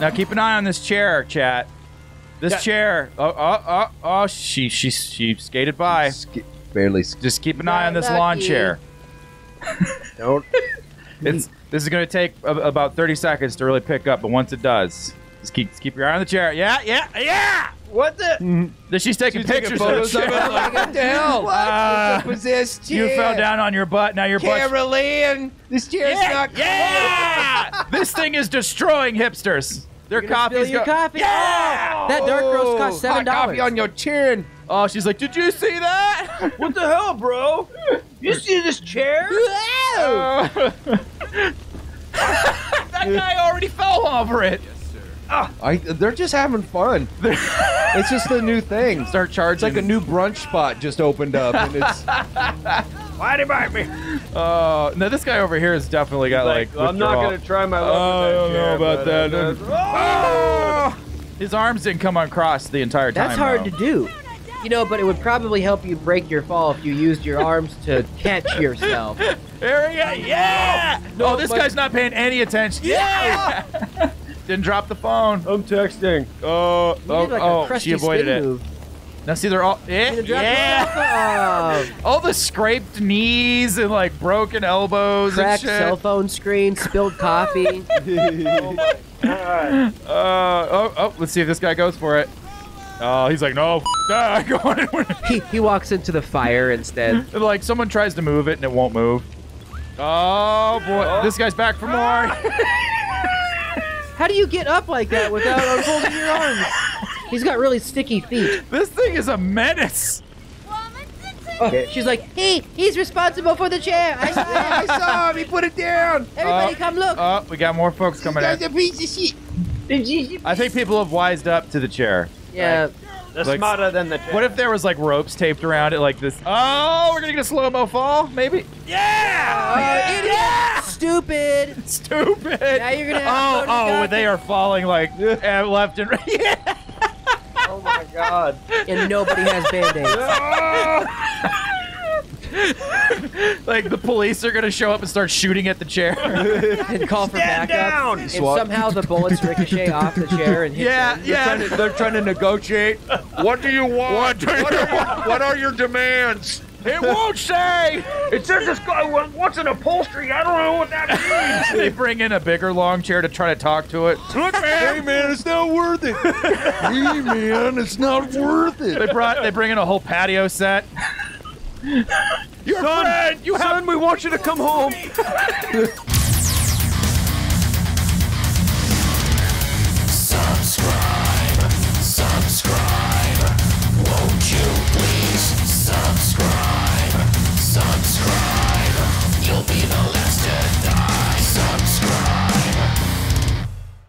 Now keep an eye on this chair, chat. This chair. Oh, she skated by. Barely. Just keep an eye on this lawn chair. Don't. This is going to take about 30 seconds to really pick up, but once it does, just keep your eye on the chair. Yeah, yeah, yeah! What the? She's taking pictures of the chair. Like, what the hell? What was this chair? You fell down on your butt. Now your butt. Carolyn, this chair's not cool. Yeah! This thing is destroying hipsters. Their coffee's coffee. Yeah! Oh, that dark roast cost $7. Hot coffee on your chin. Oh, she's like, did you see that? What the hell, bro? You see this chair? That guy already fell over it. Yes, sir. They're just having fun. It's just a new thing. Start charging. It's like a new brunch spot just opened up. And it's... Why'd he bite me? No, this guy over here has definitely got like I'm not going to try my luck with that chair. I don't know about that. His arms didn't come uncrossed the entire time. That's hard to do. You know, but it would probably help you break your fall if you used your arms to catch yourself. There we go. Yeah! No, this guy's not paying any attention. Yeah! Didn't drop the phone. I'm texting. She avoided it. Move. Now see, they're all... all the scraped knees and like broken elbows and shit. Cell phone screen, spilled coffee. Oh my God. Let's see if this guy goes for it. Oh, he's like, no, I go anywhere. He walks into the fire instead. Like, someone tries to move it, and it won't move. Oh, boy. Oh. This guy's back for more. How do you get up like that without unfolding your arms? He's got really sticky feet. This thing is a menace. She's like, he's responsible for the chair. I saw him. He put it down. Everybody come look. Oh, we got more folks coming out. I think people have wised up to the chair. Yeah. They're smarter than the chair. What if there was like ropes taped around it like this? Oh, we're gonna get a slow-mo fall, maybe? Yeah! Idiot! Stupid! Stupid! Now you're gonna have to they are falling like left and right. Yeah. Oh my God. And nobody has band-aids. Like the police are gonna show up and start shooting at the chair. And call for backup. Down. And somehow the bullets ricochet off the chair and hit them. They're trying to negotiate. What do you want? What are your demands? It won't say! It says this guy wants an upholstery. I don't know what that means. They bring in a bigger long chair to try to talk to it. Look, man. Hey, man, it's not worth it. Hey, man, it's not worth it. They bring in a whole patio set. Your friend, we want you to come home.